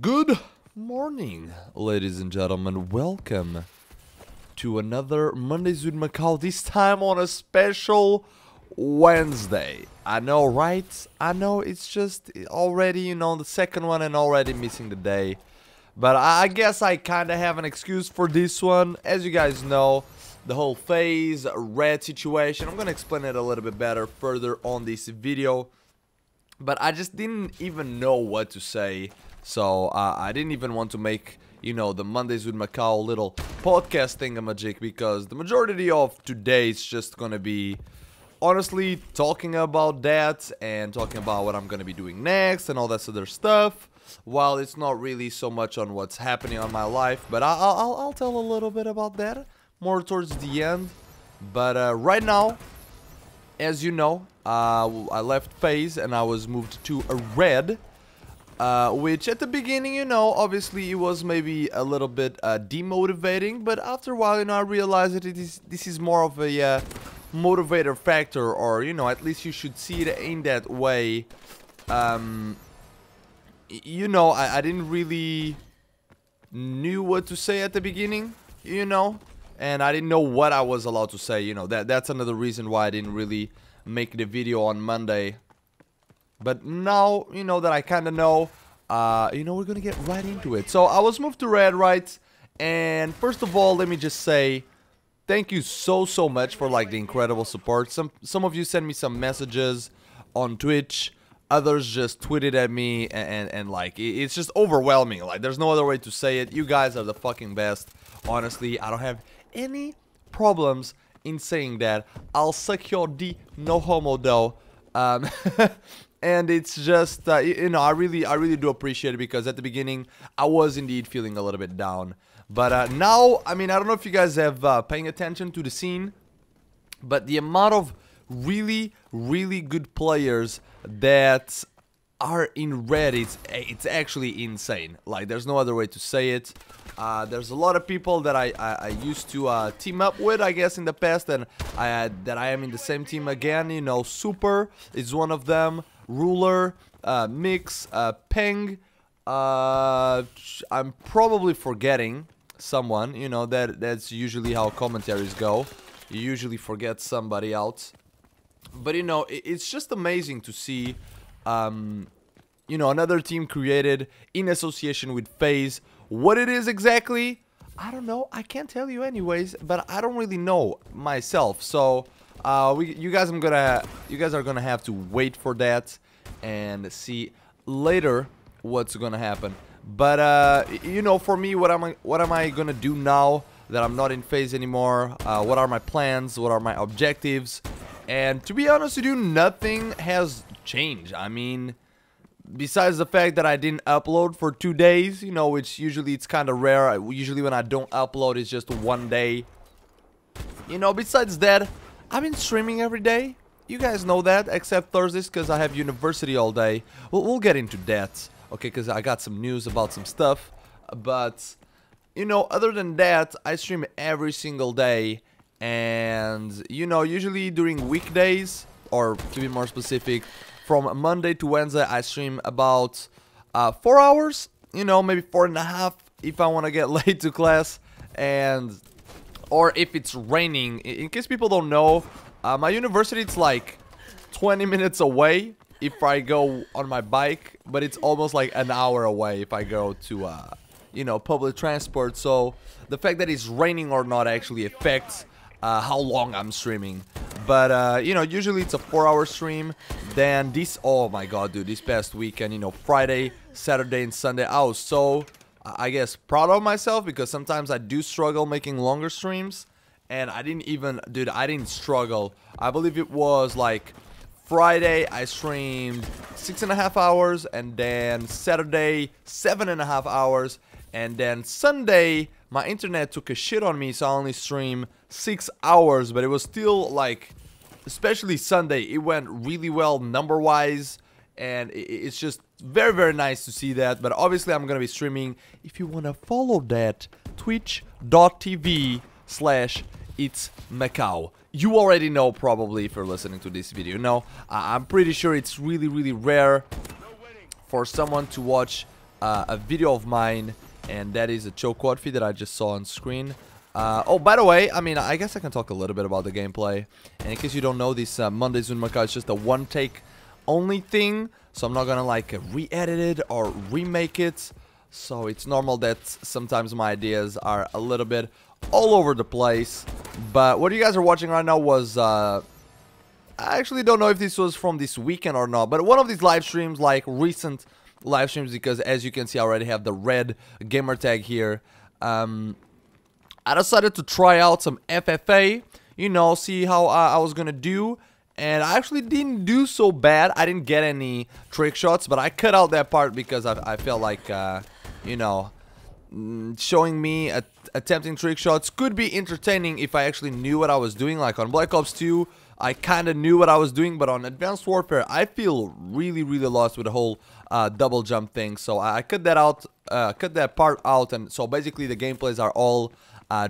Good morning, ladies and gentlemen. Welcome to another Mondays with Macau, this time on a special Wednesday. I know, right? I know it's just already, you know, the second one and already missing the day. But I guess I kind of have an excuse for this one. As you guys know, the whole Phase Red situation, I'm going to explain it a little bit better further on this video. But I just didn't even know what to say. So I didn't even want to make, you know, the Mondays with Macau little podcast thingamajig, because the majority of today is just going to be honestly talking about that and talking about what I'm going to be doing next and all that other stuff. While it's not really so much on what's happening on my life, but I'll tell a little bit about that more towards the end. But right now, as you know, I left FaZe and I was moved to a Red, which at the beginning, you know, obviously it was maybe a little bit demotivating, but after a while, you know, I realized that this is more of a motivator factor, or, you know, at least you should see it in that way. You know, I didn't really knew what to say at the beginning, you know, and I didn't know what I was allowed to say, you know, that's another reason why I didn't really make the video on Monday. But now, you know, that I kind of know, you know, we're going to get right into it. So I was moved to Red, right? And first of all, let me just say thank you so much for, like, the incredible support. Some of you sent me some messages on Twitch. Others just tweeted at me, and like, it's just overwhelming. Like, there's no other way to say it. You guys are the fucking best. Honestly, I don't have any problems in saying that. I'll suck your D, no homo, though. And it's just, you know, I really do appreciate it, because at the beginning, I was indeed feeling a little bit down. But now, I mean, I don't know if you guys have paying attention to the scene, but the amount of really good players that are in Red, it's actually insane. Like, there's no other way to say it. There's a lot of people that I used to team up with, I guess, in the past, and that I am in the same team again. You know, Super is one of them, Ruler, Mix, Peng, I'm probably forgetting someone. You know, that's usually how commentaries go. You usually forget somebody else. But, you know, it's just amazing to see, you know, another team created in association with FaZe. What it is exactly, I don't know. I can't tell you anyways, but I don't really know myself. So, you guys are gonna have to wait for that and see later what's gonna happen. But, you know, for me, what am I gonna do now that I'm not in FaZe anymore? What are my plans? What are my objectives? And to be honest with you, nothing has changed. I mean, besides the fact that I didn't upload for 2 days, you know, which usually it's kind of rare. Usually when I don't upload, it's just 1 day. You know, besides that, I've been streaming every day. You guys know that, except Thursdays, because I have university all day. We'll get into that, okay, because I got some news about some stuff. But, you know, other than that, I stream every single day. And, you know, usually during weekdays, or to be more specific, from Monday to Wednesday, I stream about 4 hours, you know, maybe 4.5 if I want to get late to class, and or if it's raining. In case people don't know, my university, it's like 20 minutes away if I go on my bike, but it's almost like an hour away if I go to, you know, public transport. So the fact that it's raining or not actually affects how long I'm streaming. But you know, usually it's a 4-hour stream. Then this, oh my god, dude, this past weekend, you know, Friday, Saturday, and Sunday, I was so, I guess, proud of myself, because sometimes I do struggle making longer streams, and I didn't even, dude, I didn't struggle. I believe it was like Friday I streamed 6.5 hours, and then Saturday 7.5 hours, and then Sunday my internet took a shit on me, so I only streamed 6 hours, but it was still, like, especially Sunday, it went really well number-wise, and it's just very nice to see that. But obviously I'm gonna be streaming. If you wanna follow that, twitch.tv/itsmacau. You already know, probably, if you're listening to this video. No, I'm pretty sure it's really rare for someone to watch a video of mine, and that is a choke feed that I just saw on screen. Oh, by the way, I mean, I guess I can talk a little bit about the gameplay. And in case you don't know, this Mondays with Macau is just a one-take only thing. So I'm not gonna, like, re-edit it or remake it. So it's normal that sometimes my ideas are a little bit all over the place. But what you guys are watching right now was... I actually don't know if this was from this weekend or not. But one of these live streams, like, recent live streams. Because, as you can see, I already have the red gamer tag here. I decided to try out some FFA, you know, see how I was gonna do, and I actually didn't do so bad. I didn't get any trick shots, but I cut out that part because I felt like, you know, showing me attempting trick shots could be entertaining if I actually knew what I was doing. Like on Black Ops 2, I kind of knew what I was doing, but on Advanced Warfare, I feel really, really lost with the whole double jump thing. So I cut that out, cut that part out, and so basically the gameplays are all...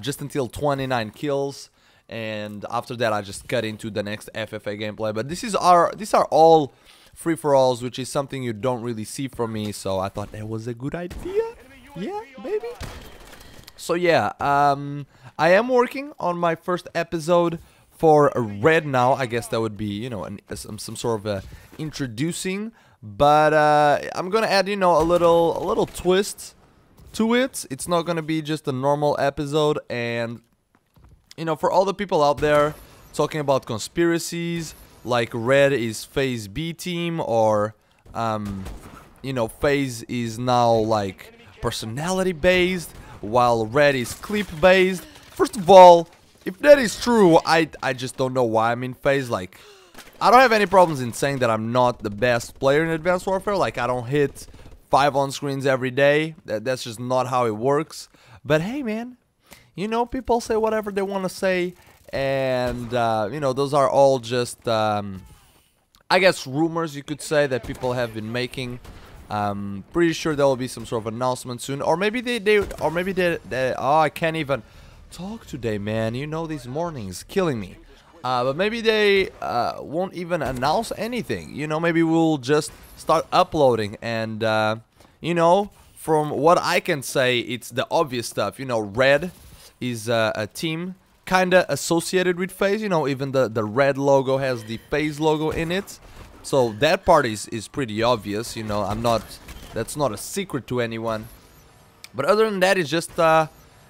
just until 29 kills, and after that I just cut into the next FFA gameplay. But these are all free-for-alls, which is something you don't really see from me, so I thought that was a good idea. Yeah, maybe. So yeah, I am working on my first episode for Red now. I guess that would be, you know, some sort of introducing, but I'm gonna add, you know, a little twist to it. It's not gonna be just a normal episode. And you know, for all the people out there talking about conspiracies, like Red is FaZe B team, or you know, FaZe is now like personality based while Red is clip based. First of all, if that is true, I just don't know why I'm in FaZe. Like, I don't have any problems in saying that I'm not the best player in Advanced Warfare. Like, I don't hit 5 on screens every day. That's just not how it works. But hey, man, you know, people say whatever they want to say, and you know, those are all just I guess rumors, you could say, that people have been making. Pretty sure there will be some sort of announcement soon, or maybe they oh, I can't even talk today, man. You know, these mornings killing me. But maybe they won't even announce anything. You know, maybe we'll just start uploading. And, you know, from what I can say, it's the obvious stuff. You know, Red is a team kind of associated with FaZe. You know, even the Red logo has the FaZe logo in it. So that part is pretty obvious. You know, that's not a secret to anyone. But other than that, it's just...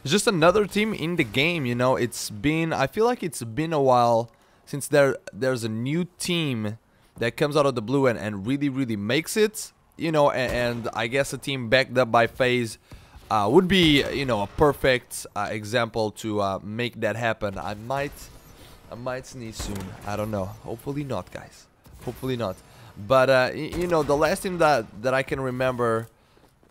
it's just another team in the game, you know. It's been, I feel like it's been a while since there's a new team that comes out of the blue and really, really makes it, you know. And I guess a team backed up by FaZe would be, you know, a perfect example to make that happen. I might sneeze soon. I don't know. Hopefully not, guys. Hopefully not. But, you know, the last team that I can remember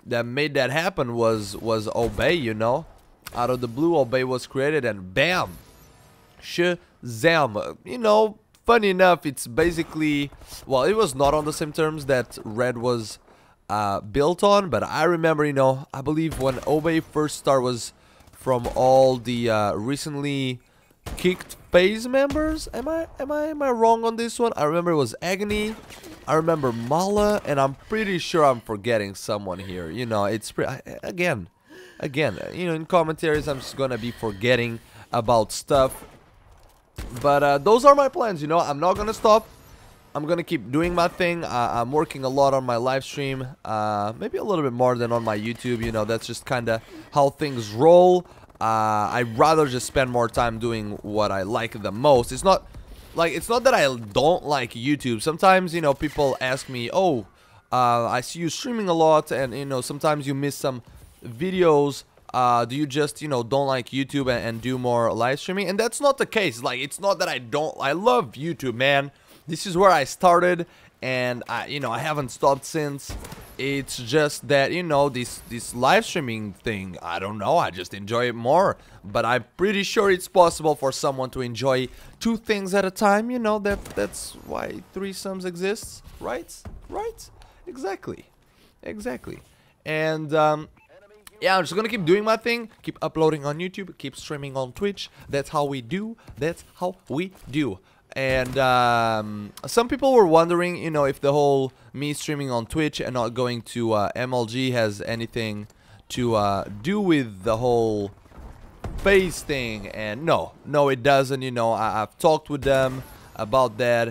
that made that happen was Obey, you know. Out of the blue, Obey was created, and bam, shazam. You know, funny enough, it's basically, well, it was not on the same terms that Red was built on, but I remember, you know, I believe when Obey first started was from all the recently kicked FaZe members. Am I wrong on this one? I remember it was Agony, I remember Mala, and I'm pretty sure I'm forgetting someone here. You know, it's again, you know, in commentaries I'm just gonna be forgetting about stuff. But those are my plans, you know. I'm not gonna stop. I'm gonna keep doing my thing. I'm working a lot on my live stream, maybe a little bit more than on my YouTube, you know. That's just kind of how things roll. I'd rather just spend more time doing what I like the most. It's not that I don't like YouTube. Sometimes, you know, people ask me, oh, I see you streaming a lot, and you know, sometimes you miss some videos. Do you just, you know, don't like YouTube and do more live streaming? And that's not the case. Like, it's not that I love YouTube, man. This is where I started, and I, you know, I haven't stopped since. It's just that, you know, this live streaming thing, I don't know, I just enjoy it more. But I'm pretty sure it's possible for someone to enjoy two things at a time, you know. That's why threesomes exists, right? Exactly. And yeah, I'm just gonna keep doing my thing, keep uploading on YouTube, keep streaming on Twitch. That's how we do. And some people were wondering, you know, if the whole me streaming on Twitch and not going to MLG has anything to do with the whole FaZe thing. And no, it doesn't. You know, I've talked with them about that,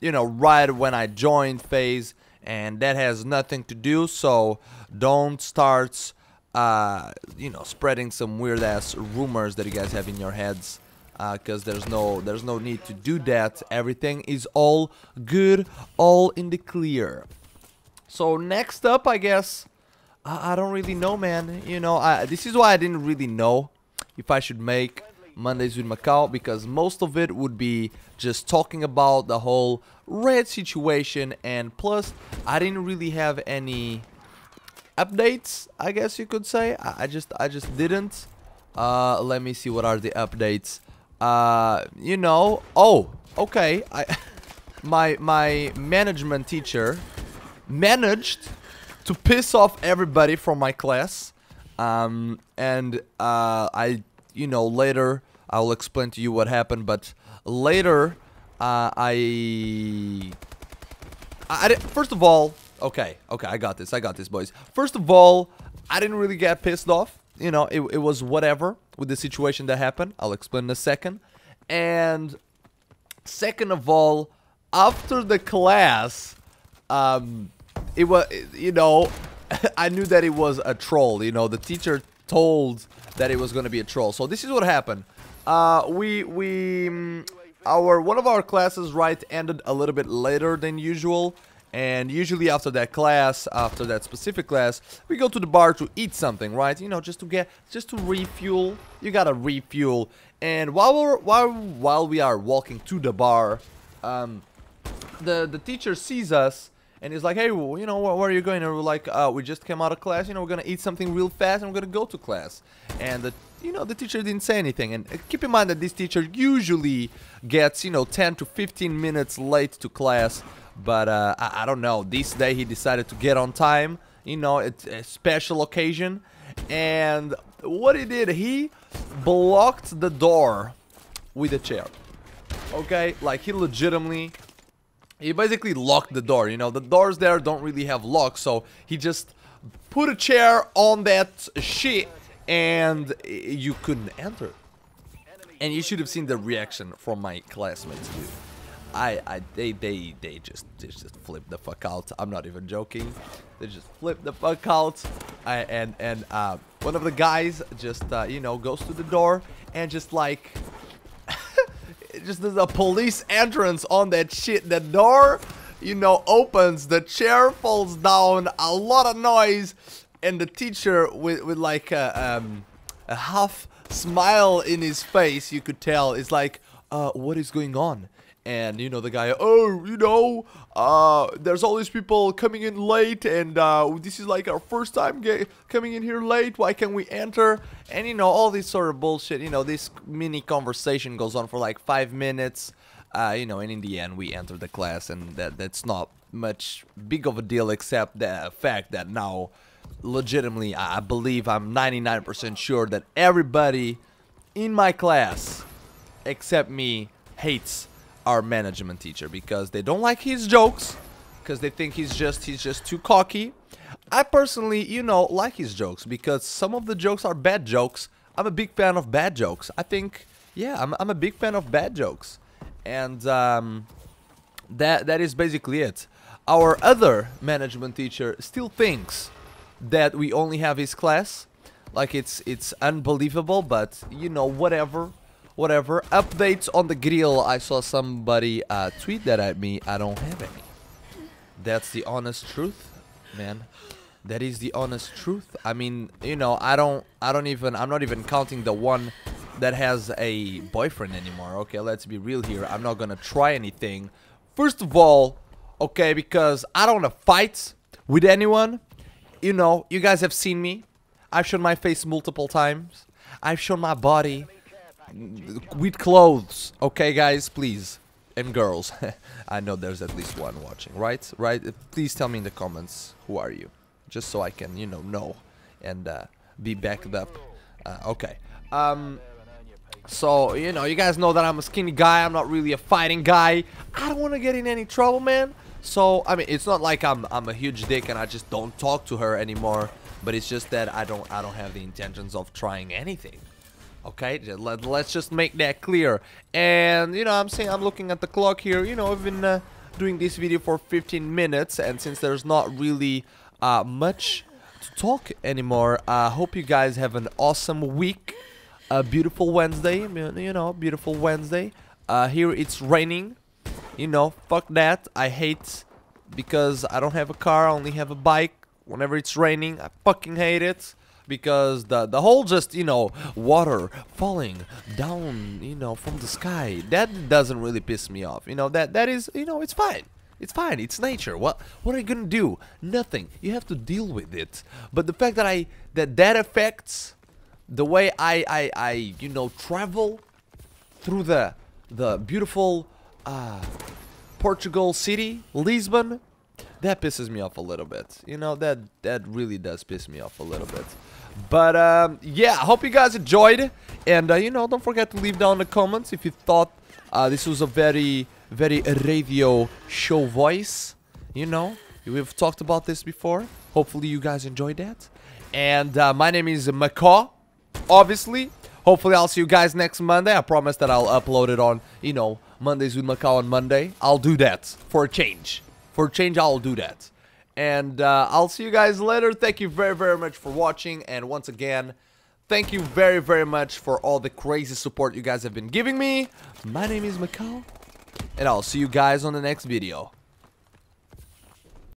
you know, right when I joined FaZe, and that has nothing to do. So don't start, you know, spreading some weird ass rumors that you guys have in your heads, because there's no need to do that. Everything is all good, all in the clear. So next up, I guess, I don't really know, man. You know, this is why I didn't really know if I should make Mondays with Macau, because most of it would be just talking about the whole Red situation, and plus I didn't really have any updates, I guess you could say. I just didn't. Let me see, what are the updates? You know, oh, okay, my management teacher managed to piss off everybody from my class, and you know, later I'll explain to you what happened. But later, first of all, okay, I got this, boys. First of all, I didn't really get pissed off. You know, it was whatever with the situation that happened. I'll explain in a second. And second of all, after the class, it was, you know, I knew that it was a troll. You know, the teacher told that it was going to be a troll. So this is what happened. One of our classes, right, ended a little bit later than usual. And usually after that class, after that specific class, we go to the bar to eat something, right? You know, just to refuel. You gotta refuel. And while we are walking to the bar, the teacher sees us and he's like, "Hey, you know, where are you going?" And we're like, "We just came out of class. You know, we're gonna eat something real fast and we're gonna go to class." And you know, the teacher didn't say anything. And keep in mind that this teacher usually gets, you know, 10 to 15 minutes late to class. But I don't know, this day he decided to get on time. You know, it's a special occasion. And what he did, he blocked the door with a chair. Okay, like he legitimately, he basically locked the door. You know, the doors there don't really have locks, so he just put a chair on that shit and you couldn't enter. And you should have seen the reaction from my classmates, dude. They just flipped the fuck out. I'm not even joking. They just flipped the fuck out. And one of the guys just you know, goes to the door and just like just does a police entrance on that shit. The door, you know, opens, the chair falls down, a lot of noise, and the teacher with like a half smile in his face, you could tell, is like, what is going on? And, you know, the guy, oh, you know, there's all these people coming in late, and this is like our first time coming in here late. Why can't we enter? And, you know, all this sort of bullshit. You know, this mini conversation goes on for like 5 minutes. You know, and in the end, we entered the class, and that's not much big of a deal, except the fact that now, legitimately, I believe I'm 99% sure that everybody in my class, except me, hates our management teacher, because they don't like his jokes, because they think he's just too cocky. I personally, you know, like his jokes, because some of the jokes are bad jokes. I'm a big fan of bad jokes. I think, yeah, I'm a big fan of bad jokes. And that is basically it. Our other management teacher still thinks that we only have his class. Like, it's unbelievable, but you know, whatever. Updates on the grill. I saw somebody tweet that at me. I don't have any. That's the honest truth, man. That is the honest truth. I mean, you know, I'm not even counting the one that has a boyfriend anymore. Okay, let's be real here. I'm not gonna try anything, first of all, okay, because I don't wanna fight with anyone. You know, you guys have seen me. I've shown my face multiple times. I've shown my body with clothes, okay, guys, please, and girls. I know there's at least one watching, right? Please tell me in the comments, who are you, just so I can, you know and be backed up. Okay, So, you know, you guys know that I'm a skinny guy. I'm not really a fighting guy. I don't want to get in any trouble, man. So, I mean, it's not like I'm a huge dick and I just don't talk to her anymore. But it's just that I don't have the intentions of trying anything. Okay, let's just make that clear. And, you know, I'm saying, I'm looking at the clock here. You know, I've been doing this video for 15 minutes. And since there's not really much to talk anymore, I hope you guys have an awesome week. A beautiful Wednesday, you know, beautiful Wednesday. Here it's raining, you know, fuck that. I hate, because I don't have a car, I only have a bike. Whenever it's raining, I fucking hate it. Because the whole just, you know, water falling down, you know, from the sky, that doesn't really piss me off. You know, that is, you know, it's fine. It's fine, it's nature. What are you gonna do? Nothing. You have to deal with it. But the fact that that affects the way I you know, travel through the beautiful Portugal city, Lisbon, that pisses me off a little bit. You know, that really does piss me off a little bit. But, yeah, I hope you guys enjoyed. And, you know, don't forget to leave down the comments if you thought this was a very, very radio show voice. You know, we've talked about this before. Hopefully you guys enjoyed that. And my name is Macau. Obviously, hopefully I'll see you guys next Monday. I promise that I'll upload it on, you know, Mondays with Macau on Monday. I'll do that for a change. For a change, I'll do that. And I'll see you guys later. Thank you very, very much for watching. And once again, thank you very, very much for all the crazy support you guys have been giving me. My name is Macau, and I'll see you guys on the next video.